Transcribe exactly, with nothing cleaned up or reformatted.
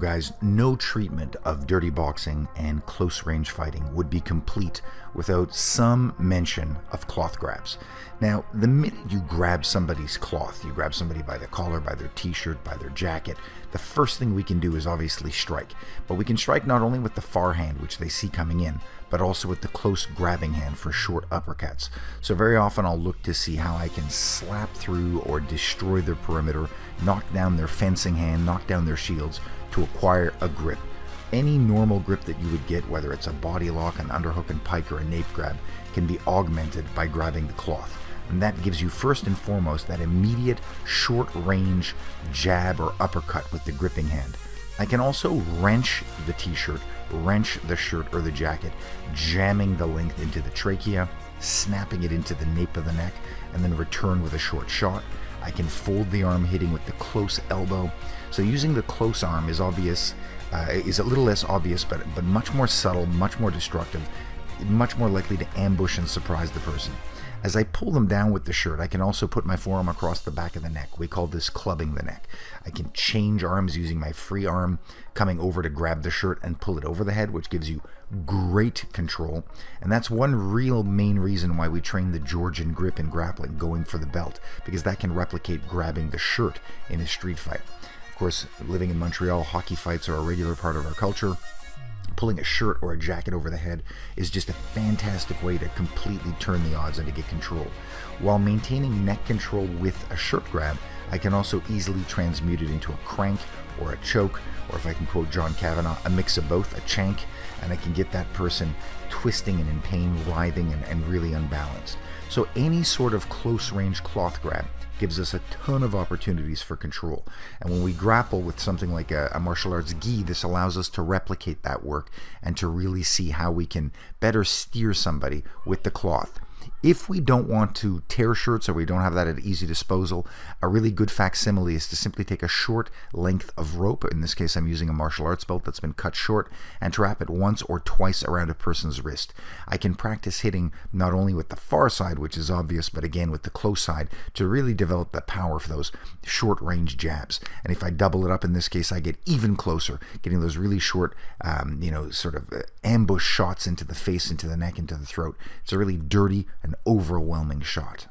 guys, no treatment of dirty boxing and close-range fighting would be complete without some mention of cloth grabs. Now, the minute you grab somebody's cloth, you grab somebody by the collar, by their t-shirt, by their jacket, the first thing we can do is obviously strike. But we can strike not only with the far hand, which they see coming in, but also with the close grabbing hand for short uppercuts. So very often I'll look to see how I can slap through or destroy their perimeter, knock down their fencing hand, knock down their shields to acquire a grip. Any normal grip that you would get, whether it's a body lock, an underhook and pike, or a nape grab, can be augmented by grabbing the cloth. And that gives you first and foremost that immediate short range jab or uppercut with the gripping hand. I can also wrench the t-shirt, wrench the shirt or the jacket, jamming the length into the trachea, snapping it into the nape of the neck, and then return with a short shot. I can fold the arm, hitting with the close elbow. So using the close arm is obvious, uh, is a little less obvious, but, but much more subtle, much more destructive, much more likely to ambush and surprise the person. As I pull them down with the shirt, I can also put my forearm across the back of the neck. We call this clubbing the neck. I can change arms using my free arm, coming over to grab the shirt and pull it over the head, which gives you great control. And that's one real main reason why we train the Georgian grip in grappling, going for the belt, because that can replicate grabbing the shirt in a street fight. Of course, living in Montreal, hockey fights are a regular part of our culture. Pulling a shirt or a jacket over the head is just a fantastic way to completely turn the odds and to get control. While maintaining neck control with a shirt grab, I can also easily transmute it into a crank or a choke, or if I can quote John Kavanaugh, a mix of both, a chank, and I can get that person twisting and in pain, writhing and, and really unbalanced. So any sort of close-range cloth grab gives us a ton of opportunities for control. And when we grapple with something like a, a martial arts gi, this allows us to replicate that work and to really see how we can better steer somebody with the cloth. If we don't want to tear shirts or we don't have that at easy disposal, a really good facsimile is to simply take a short length of rope, in this case I'm using a martial arts belt that's been cut short, and to wrap it once or twice around a person's wrist. I can practice hitting not only with the far side, which is obvious, but again with the close side to really develop the power for those short range jabs. And if I double it up in this case, I get even closer, getting those really short, um, you know, sort of ambush shots into the face, into the neck, into the throat. It's a really dirty, an overwhelming shot.